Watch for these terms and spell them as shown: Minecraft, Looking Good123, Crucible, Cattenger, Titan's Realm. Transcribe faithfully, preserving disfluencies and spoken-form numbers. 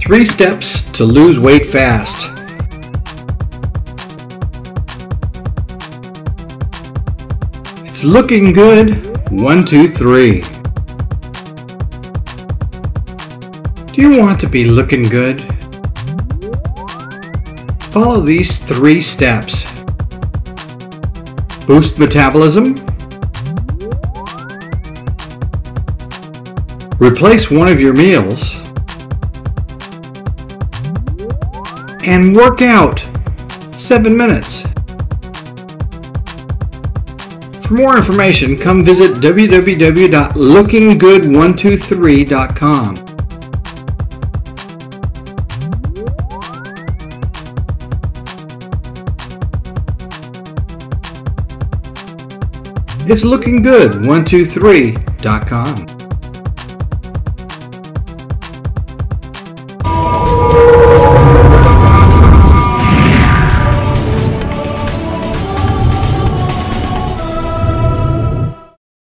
Three steps to lose weight fast. It's looking good. One, two, three. Do you want to be looking good? Follow these three steps. Boost metabolism. Replace one of your meals. And work out seven minutes. For more information, come visit w w w dot looking good one two three dot com. It's looking good one two three dot com.